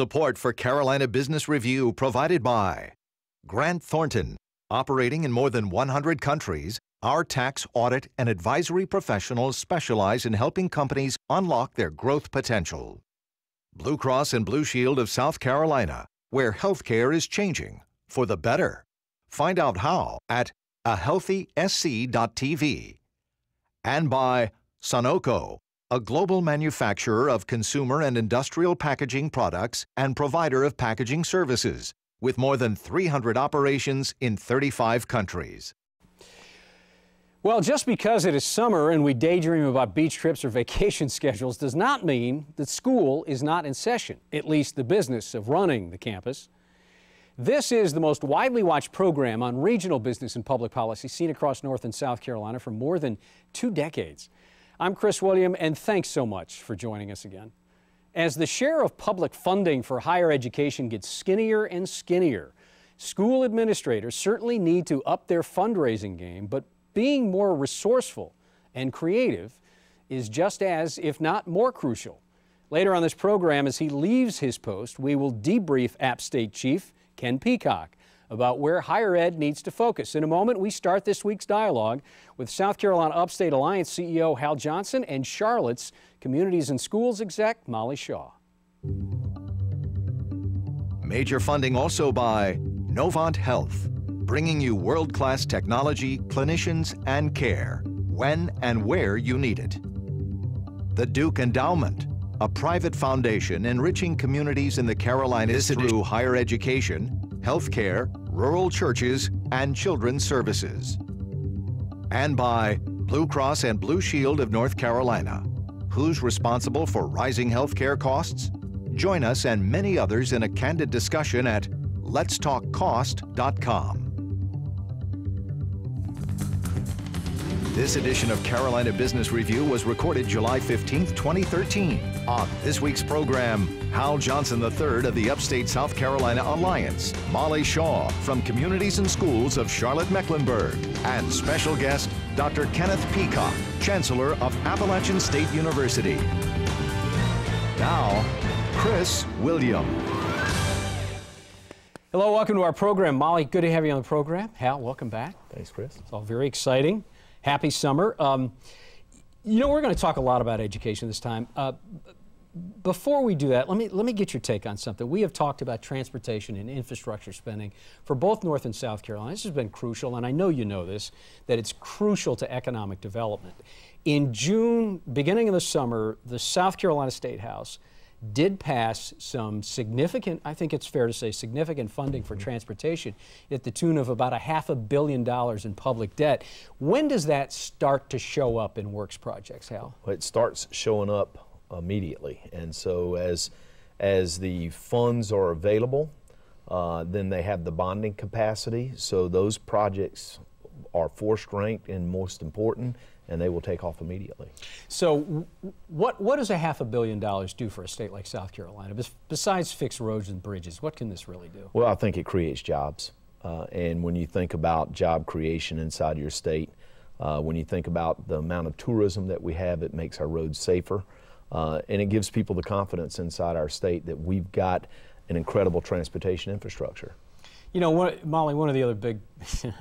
Support for Carolina Business Review provided by Grant Thornton, operating in more than 100 countries. Our tax, audit, and advisory professionals specialize in helping companies unlock their growth potential. Blue Cross and Blue Shield of South Carolina, where healthcare is changing for the better. Find out how at ahealthysc.tv. And by Sonoco, a global manufacturer of consumer and industrial packaging products and provider of packaging services, with more than 300 operations in 35 countries. Well, just because it is summer and we daydream about beach trips or vacation schedules does not mean that school is not in session, at least the business of running the campus. This is the most widely watched program on regional business and public policy seen across North and South Carolina for more than 2 decades. I'm Chris William, and thanks so much for joining us again. As the share of public funding for higher education gets skinnier and skinnier, school administrators certainly need to up their fundraising game, but being more resourceful and creative is just as, if not more, crucial. Later on this program, as he leaves his post, we will debrief App State Chief Ken Peacock about where higher ed needs to focus. In a moment, we start this week's dialogue with South Carolina Upstate Alliance CEO Hal Johnson and Charlotte's Communities and Schools exec Molly Shaw. Major funding also by Novant Health, bringing you world-class technology, clinicians, and care when and where you need it. The Duke Endowment, a private foundation enriching communities in the Carolinas through higher education, healthcare, rural churches, and children's services. And by Blue Cross and Blue Shield of North Carolina. Who's responsible for rising healthcare costs? Join us and many others in a candid discussion at letstalkcost.com. This edition of Carolina Business Review was recorded July 15, 2013. On this week's program, Hal Johnson III of the Upstate South Carolina Alliance, Molly Shaw from Communities and Schools of Charlotte-Mecklenburg, and special guest, Dr. Kenneth Peacock, Chancellor of Appalachian State University. Now, Chris William. Hello, welcome to our program. Molly, good to have you on the program. Hal, welcome back. Thanks, Chris. It's all very exciting. Happy summer. You know, we're going to talk a lot about education this time. Before we do that, let me get your take on something. We have talked about transportation and infrastructure spending for both North and South Carolina. This has been crucial, and I know you know this, that it's crucial to economic development. In June, beginning of the summer, the South Carolina State House did pass some significant, I think it's fair to say, significant funding for transportation at the tune of about $500 million in public debt. When does that start to show up in works projects, Hal? Well, it starts showing up immediately. And so as the funds are available, then they have the bonding capacity. So those projects are force ranked and most important, and they will take off immediately. So what does $500 million do for a state like South Carolina? Besides fix roads and bridges, what can this really do? Well, I think it creates jobs. And when you think about job creation inside your state, when you think about the amount of tourism that we have, it makes our roads safer. And it gives people the confidence inside our state that we've got an incredible transportation infrastructure. You know, Molly, one of the other big, I'm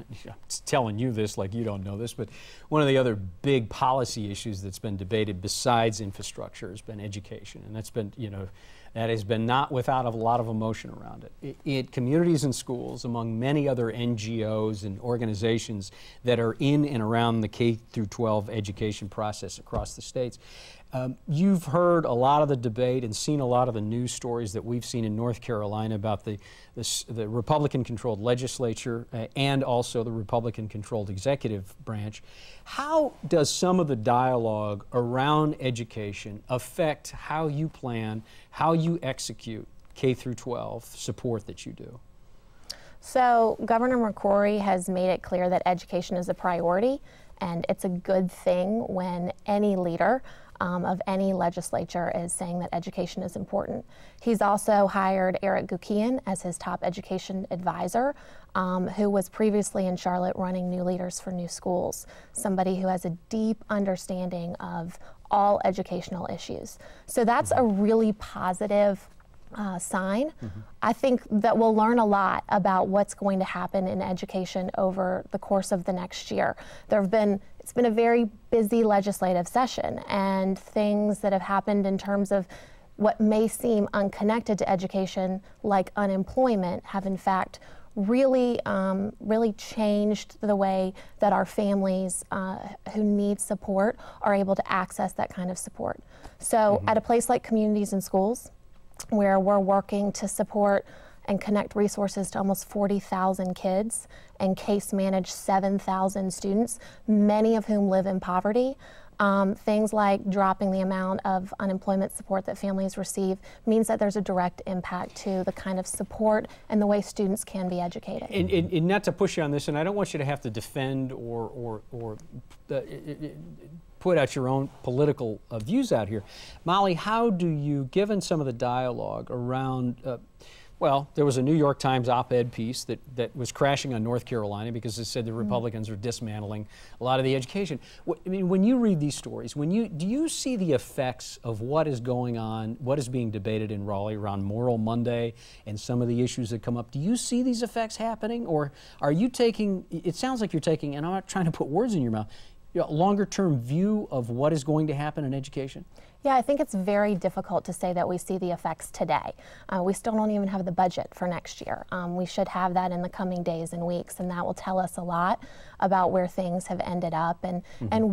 telling you this like you don't know this, but one of the other big policy issues that's been debated besides infrastructure has been education. And that's been, you know, that has been not without a lot of emotion around it. It Communities and Schools, among many other NGOs and organizations that are in and around the K-12 education process across the states. You've heard a lot of the debate and seen a lot of the news stories that we've seen in North Carolina about the Republican-controlled legislature and also the Republican-controlled executive branch. How does some of the dialogue around education affect how you plan, how you execute K-12 support that you do? So Governor McCrory has made it clear that education is a priority, and it's a good thing when any leader of any legislature is saying that education is important. He's also hired Eric Gukian as his top education advisor, who was previously in Charlotte running New Leaders for New Schools, somebody who has a deep understanding of all educational issues. So that's a really positive sign, I think that we'll learn a lot about what's going to happen in education over the course of the next year. It's been a very busy legislative session, and things that have happened in terms of what may seem unconnected to education, like unemployment, have in fact really, really changed the way that our families who need support are able to access that kind of support. So at a place like Communities and Schools, where we're working to support and connect resources to almost 40,000 kids and case manage 7,000 students, many of whom live in poverty. Things like dropping the amount of unemployment support that families receive means that there's a direct impact to the kind of support and the way students can be educated. And not to push you on this, and I don't want you to have to defend or put out your own political views out here. Molly, how do you, given some of the dialogue around, well, there was a New York Times op-ed piece that was crashing on North Carolina because it said the Republicans are dismantling a lot of the education. I mean, when you read these stories, do you see the effects of what is going on, what is being debated in Raleigh around Moral Monday and some of the issues that come up? Do you see these effects happening, or are you taking, it sounds like you're taking, and I'm not trying to put words in your mouth, longer-term view of what is going to happen in education? Yeah, I think it's very difficult to say that we see the effects today. We still don't even have the budget for next year. We should have that in the coming days and weeks, and that will tell us a lot about where things have ended up and,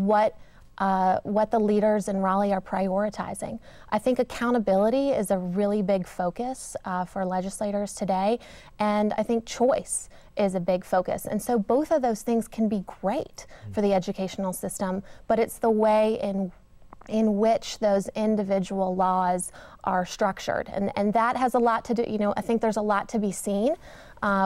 what the leaders in Raleigh are prioritizing. I think accountability is a really big focus for legislators today, and I think choice is a big focus. And so both of those things can be great for the educational system, but it's the way in which those individual laws are structured, and that has a lot to do, I think there's a lot to be seen.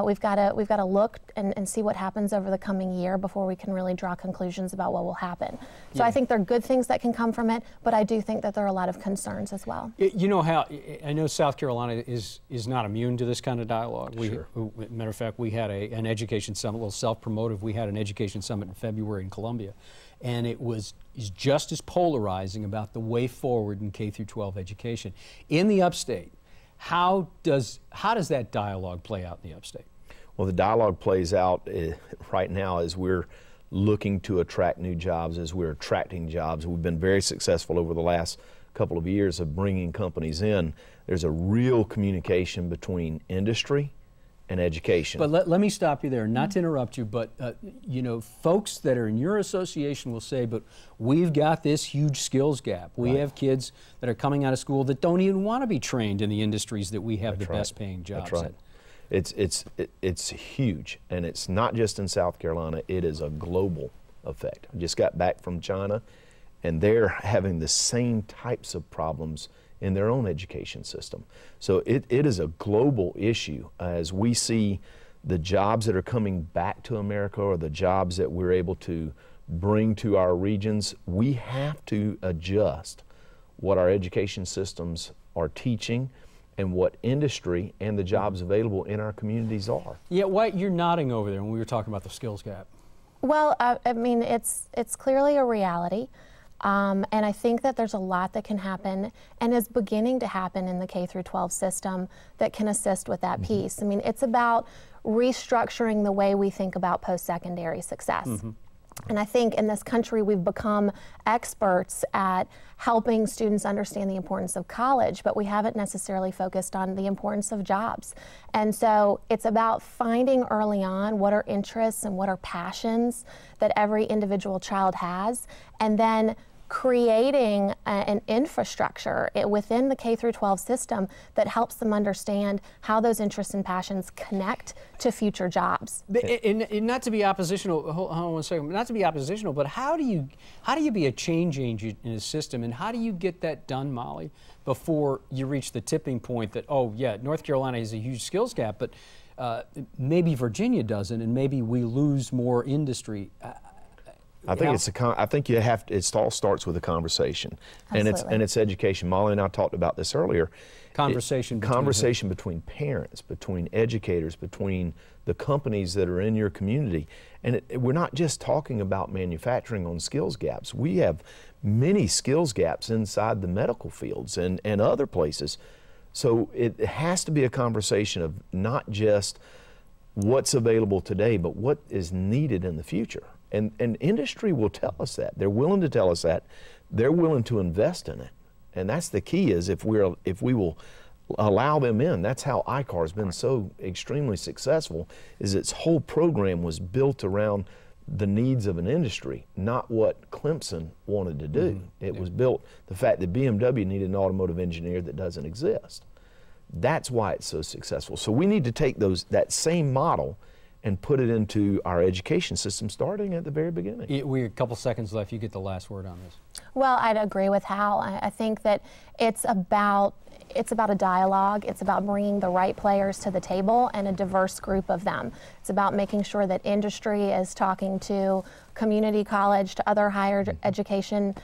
We've got to look and see what happens over the coming year before we can really draw conclusions about what will happen. So I think there are good things that can come from it, but I do think that there are a lot of concerns as well. You know, how I know South Carolina is not immune to this kind of dialogue. Matter of fact, we had an education summit, a little self-promotive. We had an education summit in February in Columbia, and it is just as polarizing about the way forward in K through 12 education in the upstate. How does that dialogue play out in the upstate? Well, the dialogue plays out right now as we're looking to attract new jobs, as we're attracting jobs. We've been very successful over the last couple of years of bringing companies in. There's a real communication between industry and education. But let me stop you there, not to interrupt you, but folks that are in your association will say, but we've got this huge skills gap. We have kids that are coming out of school that don't even want to be trained in the industries that we have the best paying jobs in. It's huge, and it's not just in South Carolina, it is a global effect. I just got back from China, and they're having the same types of problems in their own education system. So it is a global issue. As we see the jobs that are coming back to America, or the jobs that we're able to bring to our regions, we have to adjust what our education systems are teaching and what industry and the jobs available in our communities are. Yeah, White, you're nodding over there when we were talking about the skills gap. Well, I mean, it's clearly a reality. And I think that there's a lot that can happen and is beginning to happen in the K through 12 system that can assist with that piece. I mean, it's about restructuring the way we think about post-secondary success. And I think in this country we've become experts at helping students understand the importance of college, but we haven't necessarily focused on the importance of jobs. And so it's about finding early on what are interests and what are passions that every individual child has, and then creating an infrastructure within the K through 12 system that helps them understand how those interests and passions connect to future jobs. And not to be oppositional, hold on one second, not to be oppositional, but how do you be a change agent in a system, and how do you get that done, Molly, before you reach the tipping point that, oh yeah, North Carolina has a huge skills gap, but maybe Virginia doesn't, and maybe we lose more industry? I think you have to, it all starts with a conversation. Absolutely. and it's education. Molly and I talked about this earlier. Conversation between parents, between educators, between the companies that are in your community. And we're not just talking about manufacturing on skills gaps. We have many skills gaps inside the medical fields and other places. So it has to be a conversation of not just what's available today, but what is needed in the future. And industry will tell us that. They're willing to tell us that. They're willing to invest in it. And that's the key, is if we will allow them in. That's how ICAR has been so extremely successful, is its whole program was built around the needs of an industry, not what Clemson wanted to do. It was built, the fact that BMW needed an automotive engineer that doesn't exist. That's why it's so successful. So we need to take that same model and put it into our education system, starting at the very beginning. We have a couple seconds left. You get the last word on this. Well, I'd agree with Hal. I think that it's about a dialogue. It's about bringing the right players to the table and a diverse group of them. It's about making sure that industry is talking to community college, to other higher education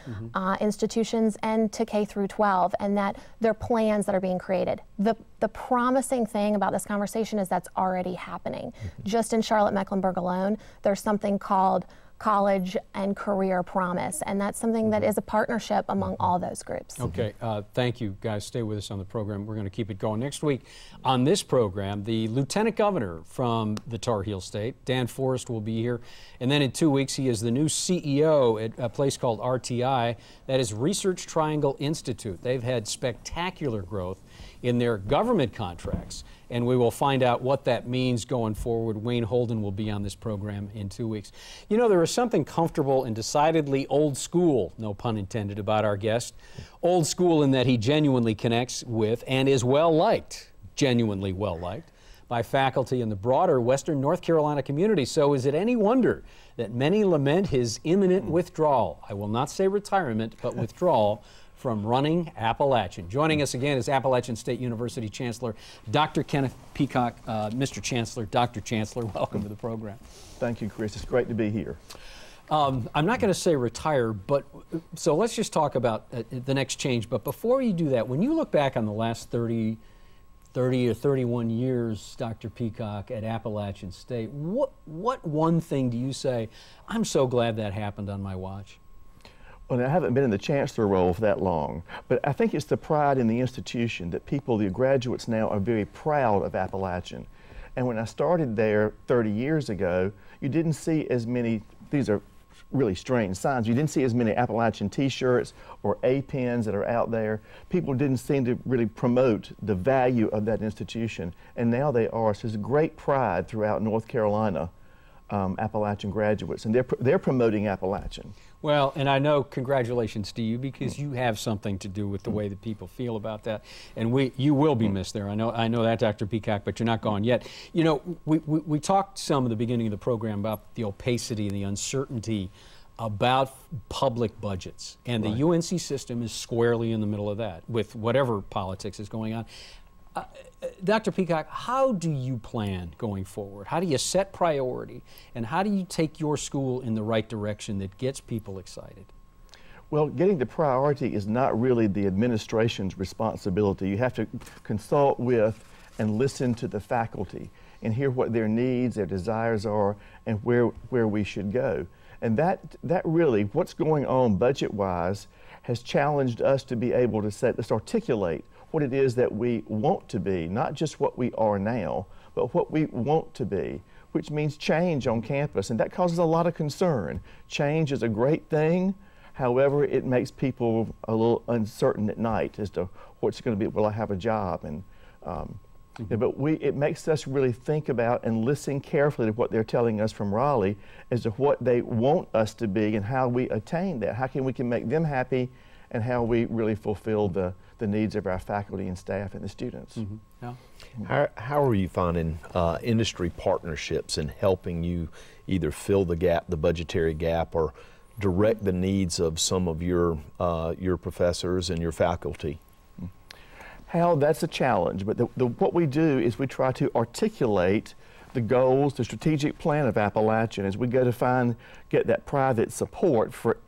institutions, and to K through 12, and that there are plans that are being created. The promising thing about this conversation is that's already happening. Just in Charlotte-Mecklenburg alone, there's something called College and Career Promise, and that's something that is a partnership among all those groups. Okay, thank you guys. Stay with us on the program. We're going to keep it going. Next week on this program, the Lieutenant Governor from the Tar Heel State, Dan Forrest, will be here, and then in 2 weeks he is the new CEO at a place called RTI, that is Research Triangle Institute. They've had spectacular growth in their government contracts, and we will find out what that means going forward. Wayne Holden will be on this program in 2 weeks. You know, there is something comfortable and decidedly old school, no pun intended, about our guest. Old school in that he genuinely connects with and is well-liked, genuinely well-liked, by faculty in the broader Western North Carolina community. So is it any wonder that many lament his imminent withdrawal? I will not say retirement, but withdrawal from running Appalachian. Joining us again is Appalachian State University Chancellor Dr. Kenneth Peacock. Mr. Chancellor, Dr. Chancellor, welcome to the program. Thank you, Chris. It's great to be here. I'm not going to say retire, but so let's just talk about the next change. But before you do that, when you look back on the last 30 or 31 years, Dr. Peacock, at Appalachian State, what one thing do you say, I'm so glad that happened on my watch? Well, I haven't been in the chancellor role for that long, but I think it's the pride in the institution that people, the graduates now, are very proud of Appalachian. And when I started there 30 years ago, you didn't see as many, these are really strange signs, you didn't see as many Appalachian t-shirts or A-pins that are out there. People didn't seem to really promote the value of that institution, and now they are. So there's great pride throughout North Carolina, Appalachian graduates, and they're promoting Appalachian. Well, and I know, congratulations to you, because you have something to do with the way that people feel about that, and you will be missed there. I know that, Dr. Peacock, but you're not gone yet. You know, we talked some at the beginning of the program about the opacity and the uncertainty about public budgets, and the UNC system is squarely in the middle of that, with whatever politics is going on. Dr. Peacock, how do you plan going forward? How do you set priority, and how do you take your school in the right direction that gets people excited? Well, getting the priority is not really the administration's responsibility. You have to consult with and listen to the faculty and hear what their needs, their desires are, and where we should go. And that really, what's going on budget-wise, has challenged us to be able to let's articulate what it is that we want to be, not just what we are now, but what we want to be, which means change on campus, and that causes a lot of concern. Change is a great thing, however, it makes people a little uncertain at night as to what's going to be, will I have a job? And but it makes us really think about and listen carefully to what they're telling us from Raleigh as to what they want us to be and how we attain that. How we can make them happy, and how we really fulfill the needs of our faculty and staff and the students. How are you finding industry partnerships in helping you either fill the gap, the budgetary gap, or direct the needs of some of your professors and your faculty? Hal, that's a challenge, but what we do is we try to articulate the goals, the strategic plan of Appalachian. As we go to get that private support for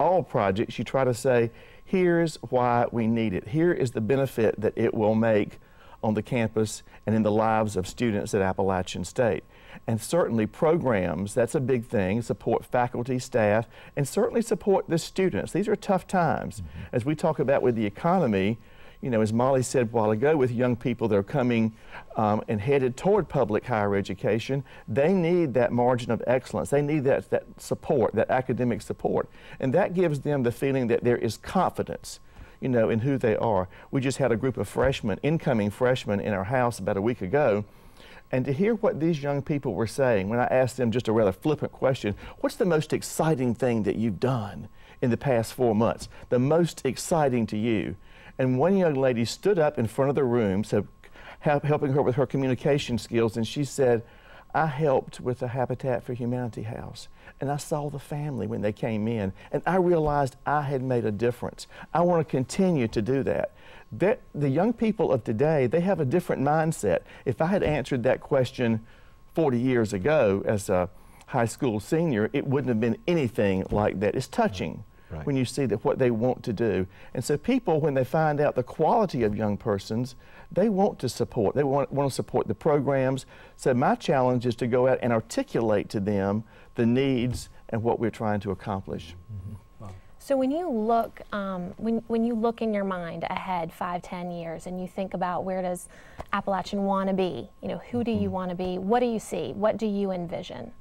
all projects, you try to say, here's why we need it. Here is the benefit that it will make on the campus and in the lives of students at Appalachian State. And certainly programs, that's a big thing, support faculty, staff, and certainly support the students. These are tough times. As we talk about with the economy, you know, as Molly said a while ago, with young people that are coming and headed toward public higher education, they need that margin of excellence. They need that support, that academic support. And that gives them the feeling that there is confidence, you know, in who they are. We just had a group of freshmen, incoming freshmen, in our house about a week ago. And to hear what these young people were saying, when I asked them just a rather flippant question, what's the most exciting thing that you've done in the past 4 months? The most exciting to you? And one young lady stood up in front of the room, so helping her with her communication skills, and she said, I helped with the Habitat for Humanity house, and I saw the family when they came in, and I realized I had made a difference. I want to continue to do that. The young people of today, they have a different mindset. If I had answered that question 40 years ago as a high school senior, it wouldn't have been anything like that. It's touching when you see that what they want to do. And so people, when they find out the quality of young persons, they want to support. They want to support the programs. So my challenge is to go out and articulate to them the needs and what we're trying to accomplish. Mm-hmm. Wow. So when you look, when you look in your mind ahead 5, 10 years, and you think about where does Appalachian want to be, you know, who do you want to be? What do you see? What do you envision?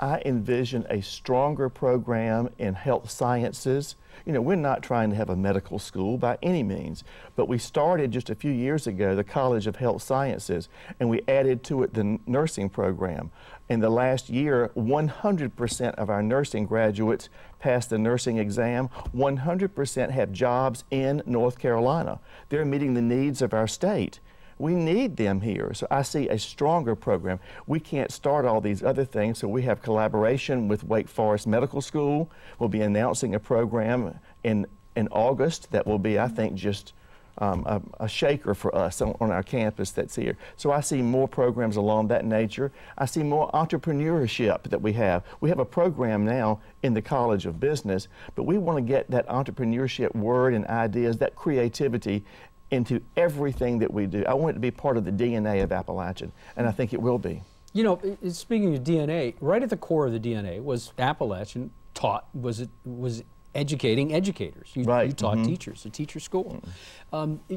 I envision a stronger program in health sciences. You know, we're not trying to have a medical school by any means, but we started just a few years ago the College of Health Sciences, and we added to it the nursing program. In the last year, 100% of our nursing graduates passed the nursing exam. 100% have jobs in North Carolina. They're meeting the needs of our state. We need them here, so I see a stronger program. We can't start all these other things, so we have collaboration with Wake Forest Medical School. We'll be announcing a program in August that will be, I think, just a shaker for us on our campus that's here. So I see more programs along that nature. I see more entrepreneurship that we have. We have a program now in the College of Business, but we want to get that entrepreneurship word and ideas, that creativity, into everything that we do. I want it to be part of the DNA of Appalachian, and I think it will be. You know, speaking of DNA, right at the core of the DNA was Appalachian was educating educators. You taught teachers, a teacher school. Do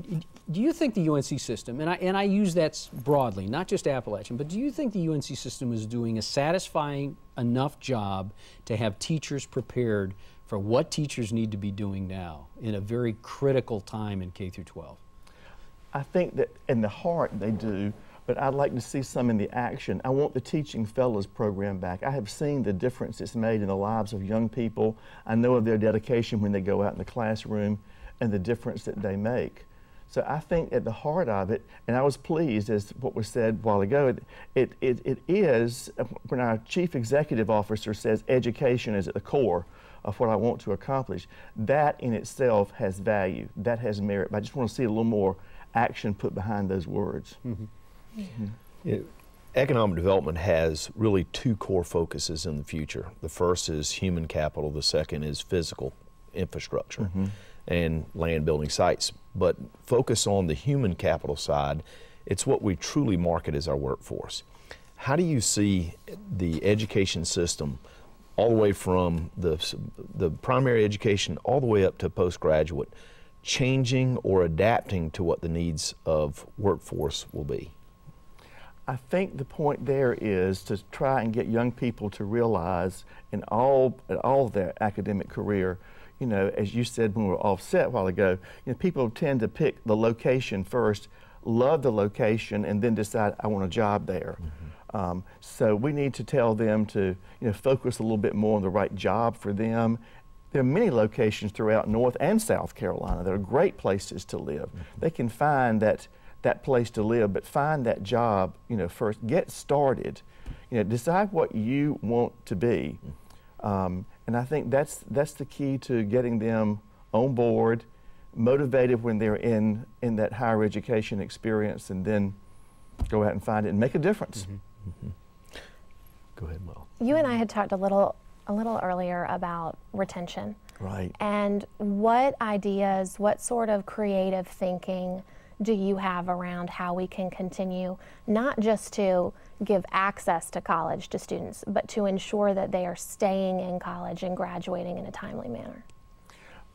you think the UNC system, and I use that broadly, not just Appalachian, but do you think the UNC system is doing a satisfying enough job to have teachers prepared for what teachers need to be doing now in a very critical time in K through 12? I think that in the heart they do, but I'd like to see some in the action. I want the Teaching Fellows program back. I have seen the difference it's made in the lives of young people. I know of their dedication when they go out in the classroom and the difference that they make. So I think at the heart of it, and I was pleased, as what was said a while ago, it is when our chief executive officer says education is at the core of what I want to accomplish. That in itself has value. That has merit. But I just want to see a little more action put behind those words. Economic development has really two core focuses in the future. The first is human capital. The second is physical infrastructure and land, building, sites. But focus on the human capital side. It's what we truly market as our workforce. How do you see the education system, all the way from the primary education all the way up to postgraduate, changing or adapting to what the needs of workforce will be? I think the point there is to try and get young people to realize in all their academic career, you know, as you said when we were offset a while ago, you know, people tend to pick the location first, love the location, and then decide I want a job there. So we need to tell them to, you know, focus a little bit more on the right job for them. There are many locations throughout North and South Carolina that are great places to live. They can find that place to live, but find that job, you know, first. Get started. You know, decide what you want to be. And I think that's the key to getting them on board, motivated when they're in that higher education experience, and then go out and find it and make a difference. Go ahead, Mo. You and I had talked a little earlier about retention. Right. And what ideas, what sort of creative thinking do you have around how we can continue not just to give access to college to students, but to ensure that they are staying in college and graduating in a timely manner?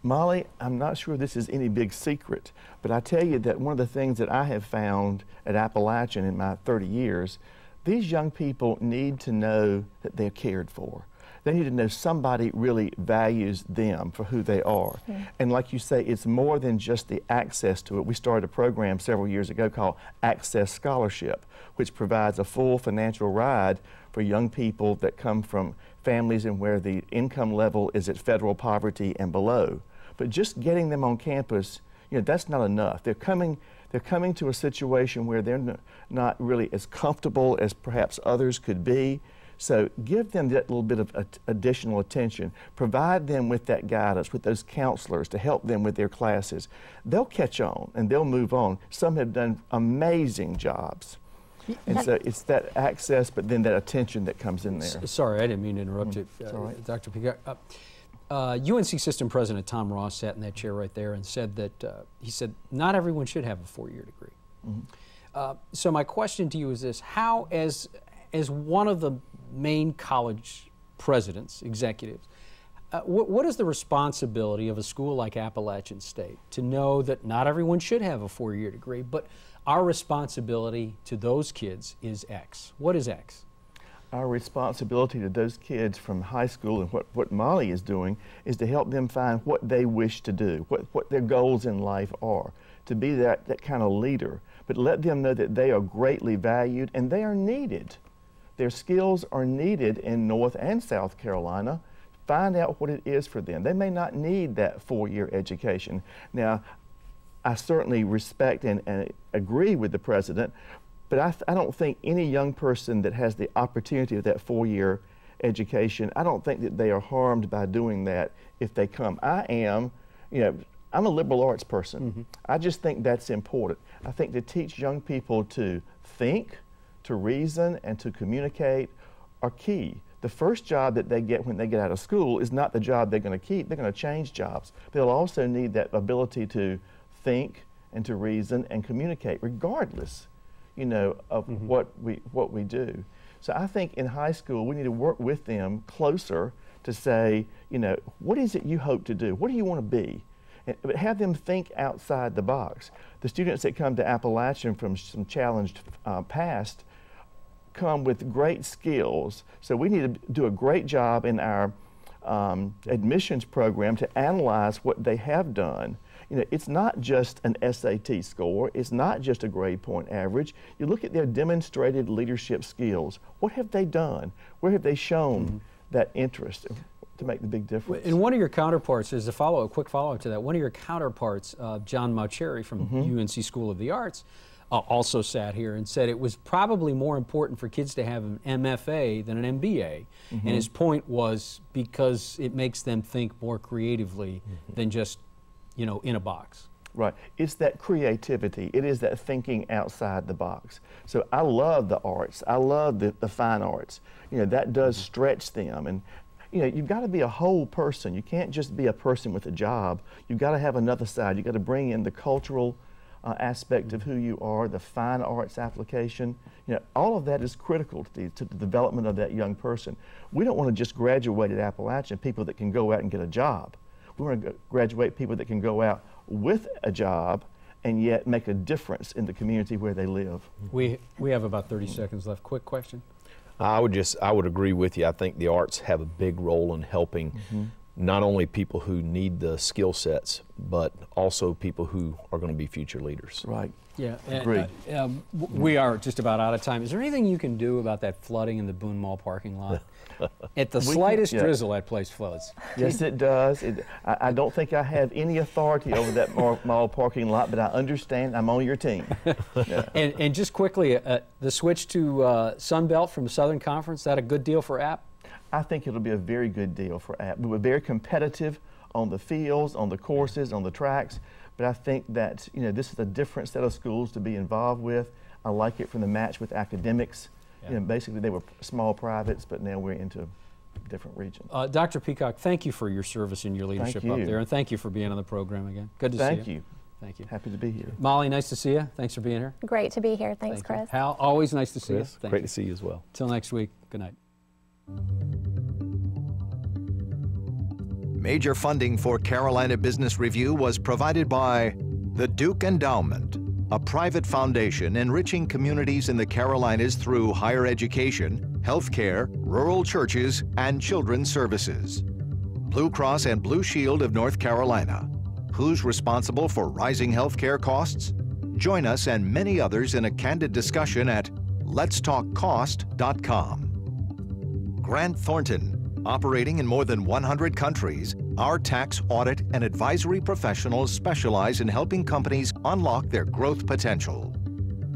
Molly, I'm not sure this is any big secret, but I tell you that one of the things that I have found at Appalachian in my 30 years, these young people need to know that they're cared for. They need to know somebody really values them for who they are. Yeah. And like you say, it's more than just the access to it. We started a program several years ago called Access Scholarship, which provides a full financial ride for young people that come from families in where the income level is at federal poverty and below. But just getting them on campus, you know, that's not enough. They're coming to a situation where they're not really as comfortable as perhaps others could be. So give them that little bit of additional attention. Provide them with that guidance, with those counselors to help them with their classes. They'll catch on and they'll move on. Some have done amazing jobs. And so it's that access, but then that attention that comes in there. Sorry, I didn't mean to interrupt you, right. Dr. Peacock. UNC System President Tom Ross sat in that chair right there and said that, he said, not everyone should have a four-year degree. Mm-hmm. So my question to you is this, how, as one of the main college presidents, executives, what is the responsibility of a school like Appalachian State to know that not everyone should have a four-year degree, but our responsibility to those kids is X? What is X? Our responsibility to those kids from high school, and what Molly is doing, is to help them find what they wish to do, what their goals in life are, to be that kind of leader, but let them know that they are greatly valued and they are needed. Their skills are needed in North and South Carolina. Find out what it is for them. They may not need that four-year education. Now, I certainly respect and agree with the president, but I don't think any young person that has the opportunity of that four-year education, I don't think that they are harmed by doing that if they come. I'm a liberal arts person. Mm-hmm. I just think that's important. I think to teach young people to think, to reason, and to communicate are key. The first job that they get when they get out of school is not the job they're going to keep. They're going to change jobs. They'll also need that ability to think and to reason and communicate, regardless, you know, of mm-hmm. what we do. So I think in high school we need to work with them closer to say, you know, what is it you hope to do? What do you want to be? But have them think outside the box. The students that come to Appalachian from some challenged past come with great skills. So we need to do a great job in our admissions program to analyze what they have done. You know, it's not just an SAT score. It's not just a grade point average. You look at their demonstrated leadership skills. What have they done? Where have they shown mm-hmm. that interest to make the big difference? And one of your counterparts is a quick follow-up to that. One of your counterparts, John Mocherry from mm-hmm. UNC School of the Arts, also sat here and said it was probably more important for kids to have an MFA than an MBA. Mm-hmm. And his point was because it makes them think more creatively mm-hmm. than just, you know, in a box. Right. It's that creativity. It is that thinking outside the box. So I love the arts. I love the fine arts. You know, that does mm-hmm. stretch them. And you know, you've got to be a whole person. You can't just be a person with a job. You've got to have another side. You've got to bring in the cultural aspect of who you are, the fine arts application. You know, all of that is critical to the development of that young person. We don't want to just graduate at Appalachian people that can go out and get a job. We want to graduate people that can go out with a job and yet make a difference in the community where they live. We have about 30 seconds left. Quick question. I would agree with you. I think the arts have a big role in helping mm-hmm. not only people who need the skill sets, but also people who are going to be future leaders. Right. Yeah. Agreed. We are just about out of time. Is there anything you can do about that flooding in the Boone Mall parking lot? At the slightest drizzle, that place floods. Yes, it does. I don't think I have any authority over that mall parking lot, but I understand. I'm on your team. Yeah. And just quickly, the switch to Sunbelt from the Southern Conference, is that a good deal for App? I think it'll be a very good deal for App. We were very competitive on the fields, on the courses, on the tracks, but I think that, you know, this is a different set of schools to be involved with. I like it from the match with academics. Yeah. You know, basically they were small privates, but now we're into different regions. Dr. Peacock, thank you for your service and your leadership up there, and thank you for being on the program again. Good to see you. Thank you. Thank you. Happy to be here. Molly, nice to see you. Thanks for being here. Great to be here. Thanks, Chris. Hal, always nice to see you. Thank you. Great to see you as well. Till next week, good night. Major funding for Carolina Business Review was provided by the Duke Endowment, a private foundation enriching communities in the Carolinas through higher education, healthcare, rural churches, and children's services. Blue Cross and Blue Shield of North Carolina. Who's responsible for rising healthcare costs? Join us and many others in a candid discussion at letstalkcost.com. Grant Thornton, operating in more than 100 countries, our tax, audit, and advisory professionals specialize in helping companies unlock their growth potential.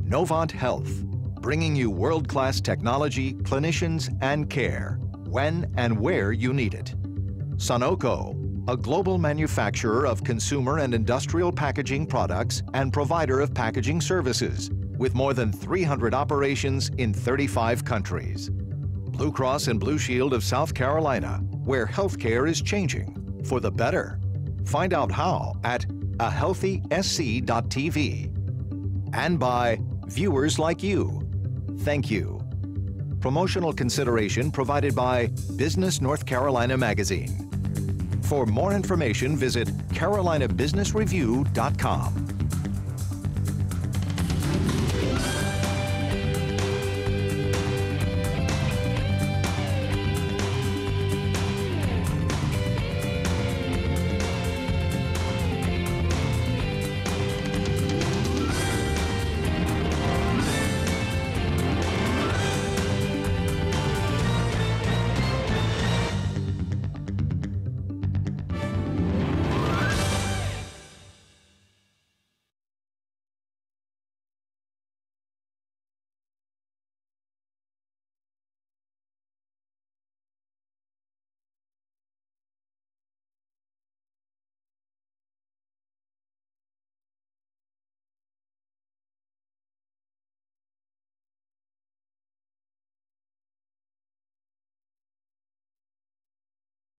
Novant Health, bringing you world-class technology, clinicians, and care, when and where you need it. Sonoco, a global manufacturer of consumer and industrial packaging products and provider of packaging services, with more than 300 operations in 35 countries. Blue Cross and Blue Shield of South Carolina, where healthcare is changing for the better. Find out how at ahealthysc.tv. And by viewers like you. Thank you. Promotional consideration provided by Business North Carolina Magazine. For more information, visit carolinabusinessreview.com.